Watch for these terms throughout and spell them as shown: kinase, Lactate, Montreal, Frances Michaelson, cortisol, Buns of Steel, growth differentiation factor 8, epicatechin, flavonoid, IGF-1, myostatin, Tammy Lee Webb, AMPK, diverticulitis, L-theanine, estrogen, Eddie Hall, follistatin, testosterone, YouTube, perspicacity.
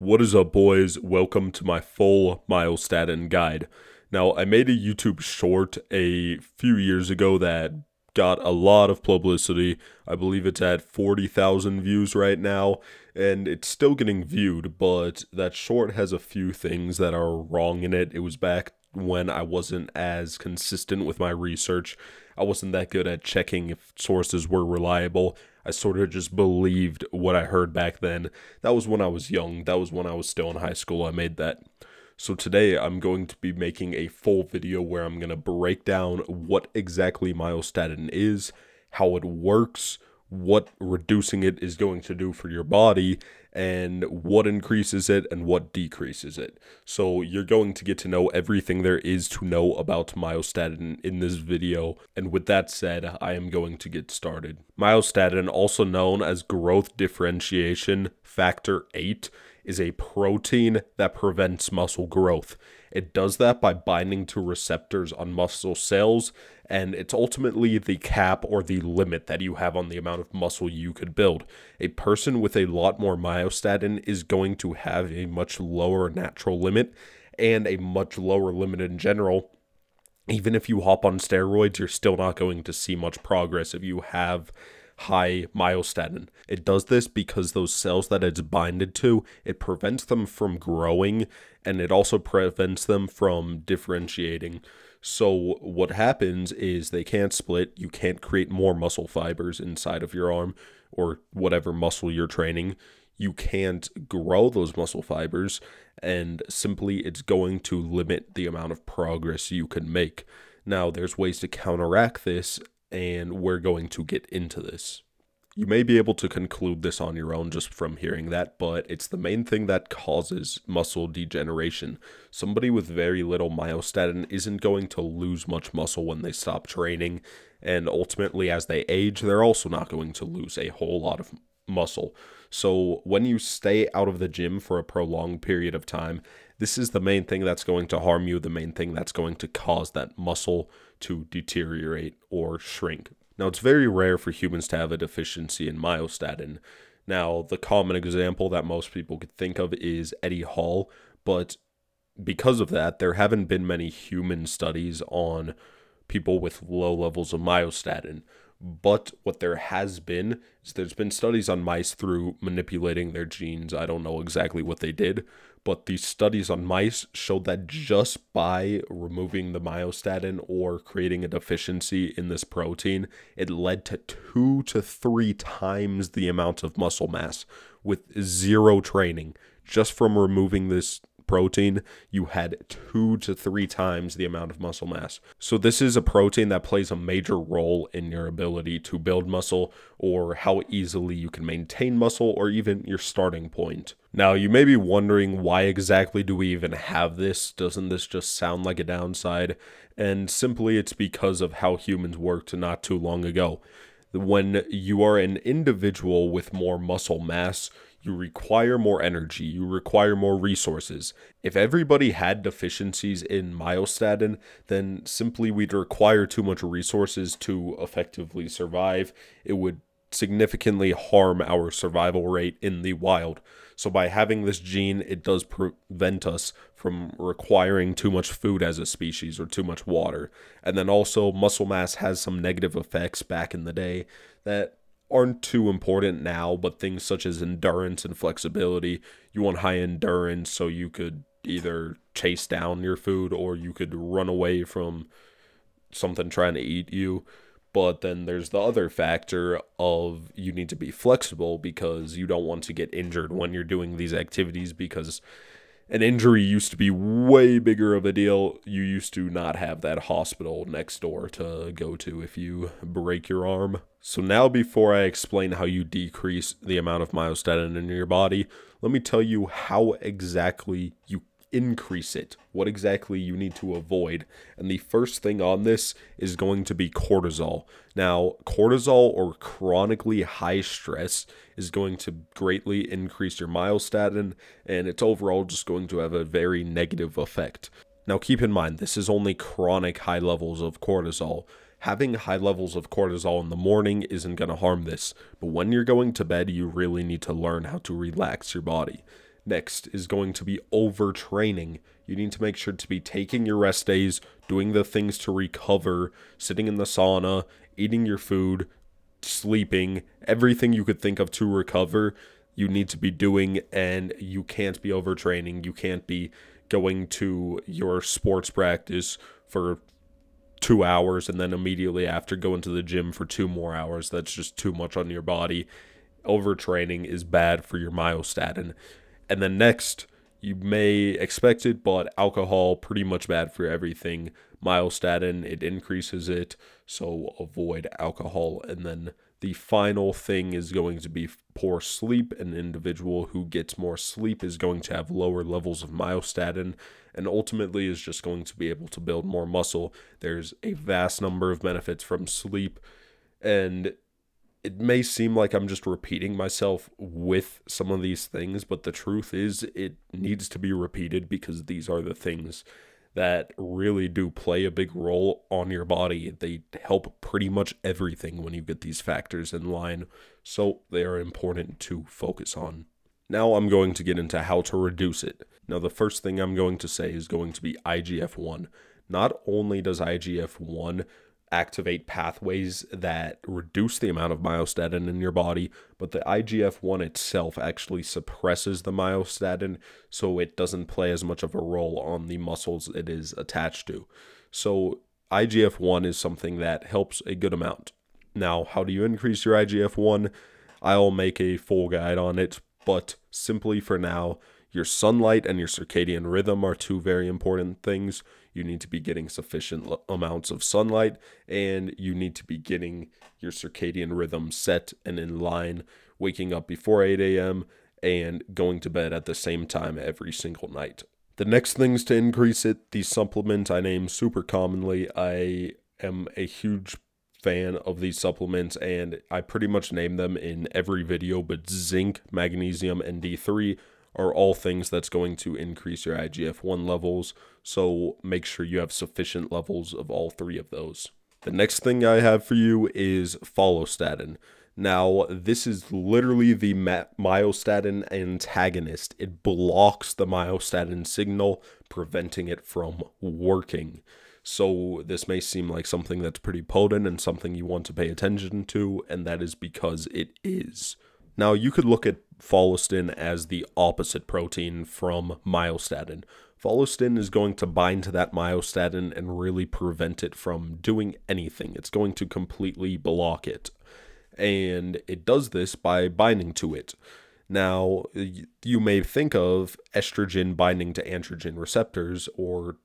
What is up, boys? Welcome to my full myostatin guide. Now, I made a YouTube short a few years ago that got a lot of publicity. I believe it's at 40,000 views right now, and it's still getting viewed, but that short has a few things that are wrong in it. It was back when I wasn't as consistent with my research. I wasn't that good at checking if sources were reliable. I sort of just believed what I heard back then. That was when I was young. That was when I was still in high school. I made that. So today I'm going to be making a full video where I'm going to break down what exactly myostatin is, how it works, what reducing it is going to do for your body, and what increases it and what decreases it. So you're going to get to know everything there is to know about myostatin in this video. And with that said, I am going to get started. Myostatin, also known as growth differentiation factor 8, is a protein that prevents muscle growth. It does that by binding to receptors on muscle cells, and it's ultimately the cap or the limit that you have on the amount of muscle you could build. A person with a lot more myostatin is going to have a much lower natural limit and a much lower limit in general. Even if you hop on steroids, you're still not going to see much progress if you have high myostatin. It does this because those cells that it's binded to, it prevents them from growing, and it also prevents them from differentiating. So what happens is they can't split, you can't create more muscle fibers inside of your arm or whatever muscle you're training. You can't grow those muscle fibers, and simply it's going to limit the amount of progress you can make. Now, there's ways to counteract this, and we're going to get into this. You may be able to conclude this on your own just from hearing that, but it's the main thing that causes muscle degeneration. Somebody with very little myostatin isn't going to lose much muscle when they stop training, and ultimately as they age, they're also not going to lose a whole lot of muscle. So when you stay out of the gym for a prolonged period of time, this is the main thing that's going to harm you, the main thing that's going to cause that muscle to deteriorate or shrink. Now, it's very rare for humans to have a deficiency in myostatin. Now, the common example that most people could think of is Eddie Hall, but because of that, there haven't been many human studies on people with low levels of myostatin. But what there has been is there's been studies on mice through manipulating their genes. I don't know exactly what they did, but these studies on mice showed that just by removing the myostatin or creating a deficiency in this protein, it led to 2 to 3 times the amount of muscle mass with zero training. Just from removing this protein, you had 2 to 3 times the amount of muscle mass. So this is a protein that plays a major role in your ability to build muscle, or how easily you can maintain muscle, or even your starting point. Now, you may be wondering, why exactly do we even have this? Doesn't this just sound like a downside? And simply, it's because of how humans worked not too long ago. When you are an individual with more muscle mass, you require more energy, you require more resources. If everybody had deficiencies in myostatin, then simply we'd require too much resources to effectively survive. It would significantly harm our survival rate in the wild. So by having this gene, it does prevent us from requiring too much food as a species or too much water. And then also, muscle mass has some negative effects back in the day that aren't too important now, but things such as endurance and flexibility. You want high endurance so you could either chase down your food or you could run away from something trying to eat you. But then there's the other factor of you need to be flexible because you don't want to get injured when you're doing these activities, because an injury used to be way bigger of a deal. You used to not have that hospital next door to go to if you break your arm. So now, before I explain how you decrease the amount of myostatin in your body, let me tell you how exactly you increase it, what exactly you need to avoid. And the first thing on this is going to be cortisol. Now, cortisol, or chronically high stress, is going to greatly increase your myostatin, and it's overall just going to have a very negative effect. Now, keep in mind, this is only chronic high levels of cortisol. Having high levels of cortisol in the morning isn't going to harm this, but when you're going to bed, you really need to learn how to relax your body. next is going to be overtraining. You need to make sure to be taking your rest days, doing the things to recover, sitting in the sauna, eating your food, sleeping, everything you could think of to recover, you need to be doing, and you can't be overtraining. You can't be going to your sports practice for 2 hours and then immediately after going to the gym for 2 more hours. That's just too much on your body. Overtraining is bad for your myostatin. And then next, you may expect it, but alcohol, pretty much bad for everything. Myostatin, it increases it, so avoid alcohol. And then the final thing is going to be poor sleep. An individual who gets more sleep is going to have lower levels of myostatin and ultimately is just going to be able to build more muscle. There's a vast number of benefits from sleep, and it may seem like I'm just repeating myself with some of these things, but the truth is it needs to be repeated because these are the things that really do play a big role on your body. They help pretty much everything when you get these factors in line, so they are important to focus on. Now I'm going to get into how to reduce it. Now the first thing I'm going to say is going to be IGF-1. Not only does IGF-1 activate pathways that reduce the amount of myostatin in your body, but the IGF-1 itself actually suppresses the myostatin, so it doesn't play as much of a role on the muscles it is attached to. So IGF-1 is something that helps a good amount. Now, how do you increase your IGF-1? I'll make a full guide on it, but simply for now, your sunlight and your circadian rhythm are two very important things. You need to be getting sufficient amounts of sunlight, and you need to be getting your circadian rhythm set and in line, waking up before 8 a.m. and going to bed at the same time every single night. The next things to increase it, the supplement I name super commonly. I am a huge fan of these supplements, and I pretty much name them in every video, but zinc, magnesium, and D3 are all things that's going to increase your IGF-1 levels, so make sure you have sufficient levels of all three of those. The next thing I have for you is follistatin. Now, this is literally the myostatin antagonist. It blocks the myostatin signal, preventing it from working. So this may seem like something that's pretty potent and something you want to pay attention to, and that is because it is. Now, you could look at follistatin as the opposite protein from myostatin. Follistatin is going to bind to that myostatin and really prevent it from doing anything. It's going to completely block it. And it does this by binding to it. Now, you may think of estrogen binding to androgen receptors, or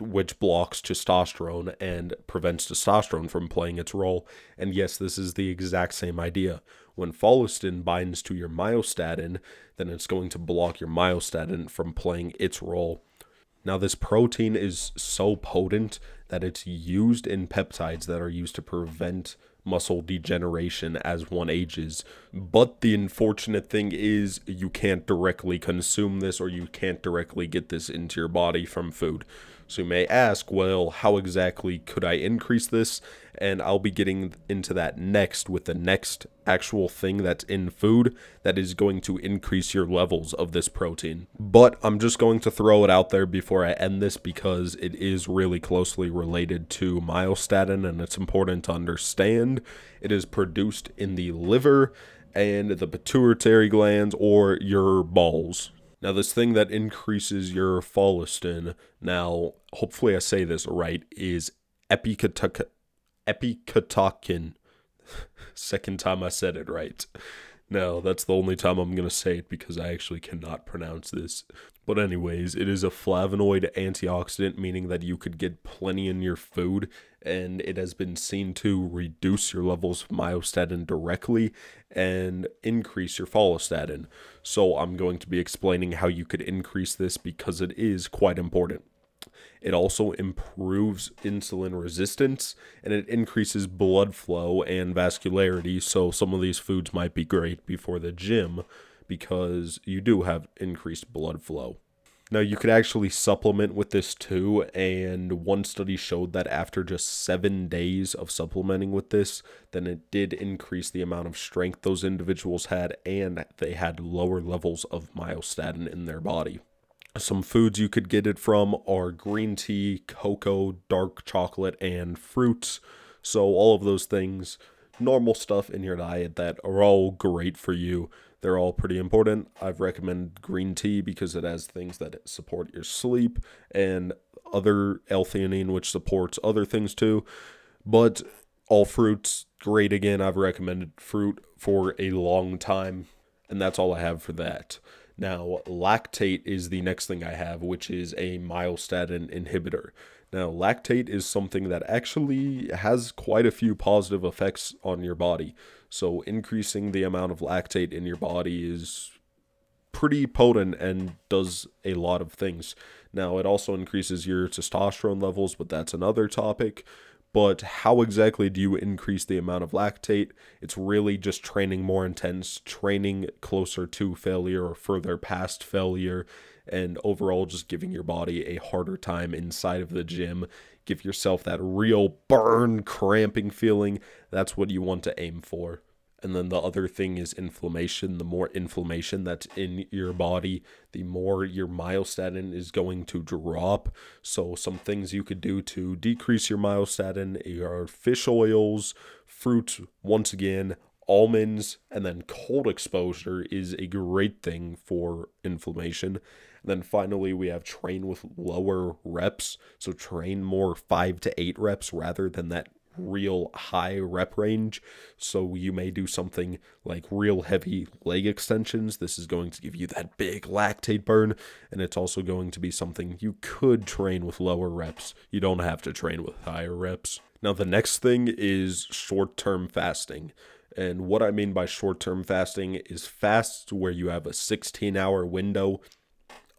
which blocks testosterone and prevents testosterone from playing its role. And yes, this is the exact same idea. When follistatin binds to your myostatin, then it's going to block your myostatin from playing its role. Now, this protein is so potent that it's used in peptides that are used to prevent muscle degeneration as one ages. But the unfortunate thing is you can't directly consume this, or you can't directly get this into your body from food. So you may ask, well, how exactly could I increase this? And I'll be getting into that next with the next actual thing that's in food that is going to increase your levels of this protein. But I'm just going to throw it out there before I end this because it is really closely related to myostatin, and it's important to understand. It is produced in the liver and the pituitary glands, or your balls. Now, this thing that increases your follistatin, now, hopefully I say this right, is epicatechin. Second time I said it right. Now, that's the only time I'm going to say it because I actually cannot pronounce this. But anyways, it is a flavonoid antioxidant, meaning that you could get plenty in your food, and it has been seen to reduce your levels of myostatin directly and increase your follistatin. So I'm going to be explaining how you could increase this because it is quite important. It also improves insulin resistance, and it increases blood flow and vascularity, so some of these foods might be great before the gym because you do have increased blood flow. Now, you could actually supplement with this too, and one study showed that after just 7 days of supplementing with this, then it did increase the amount of strength those individuals had, and they had lower levels of myostatin in their body. Some foods you could get it from are green tea, cocoa, dark chocolate, and fruits. So all of those things, normal stuff in your diet that are all great for you. They're all pretty important. I've recommended green tea because it has things that support your sleep and other L-theanine, which supports other things too. But all fruits, great again. I've recommended fruit for a long time, and that's all I have for that. Now, lactate is the next thing I have, which is a myostatin inhibitor. Now, lactate is something that actually has quite a few positive effects on your body. So increasing the amount of lactate in your body is pretty potent and does a lot of things. Now, it also increases your testosterone levels, but that's another topic. But how exactly do you increase the amount of lactate? It's really just training more intense, training closer to failure or further past failure, and overall just giving your body a harder time inside of the gym. Give yourself that real burn, cramping feeling. That's what you want to aim for. And then the other thing is inflammation. The more inflammation that's in your body, the more your myostatin is going to drop. So some things you could do to decrease your myostatin are fish oils, fruit, once again, almonds, and then cold exposure is a great thing for inflammation. And then finally, we have train with lower reps. So train more 5 to 8 reps rather than that real high rep range. So you may do something like real heavy leg extensions. This is going to give you that big lactate burn, and it's also going to be something you could train with lower reps. You don't have to train with higher reps. Now, the next thing is short-term fasting. And what I mean by short-term fasting is fasts where you have a 16-hour window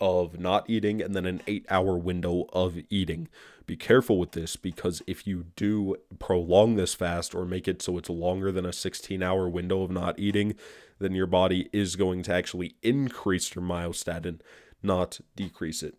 of not eating and then an 8-hour window of eating. Be careful with this, because if you do prolong this fast or make it so it's longer than a 16-hour window of not eating, then your body is going to actually increase your myostatin, not decrease it.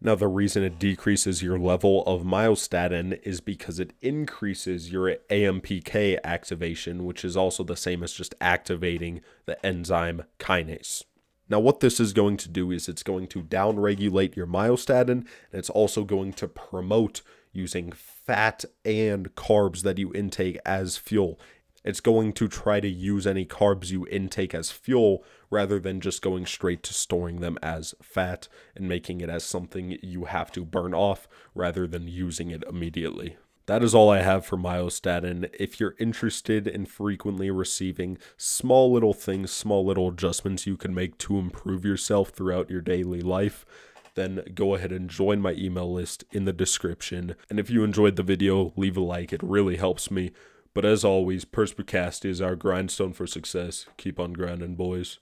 Now, the reason it decreases your level of myostatin is because it increases your AMPK activation, which is also the same as just activating the enzyme kinase. Now, what this is going to do is it's going to downregulate your myostatin, and it's also going to promote using fat and carbs that you intake as fuel. It's going to try to use any carbs you intake as fuel rather than just going straight to storing them as fat and making it as something you have to burn off rather than using it immediately. That is all I have for myostatin. If you're interested in frequently receiving small little things, small little adjustments you can make to improve yourself throughout your daily life, then go ahead and join my email list in the description. And if you enjoyed the video, leave a like. It really helps me. But as always, perspicacity is our grindstone for success. Keep on grinding, boys.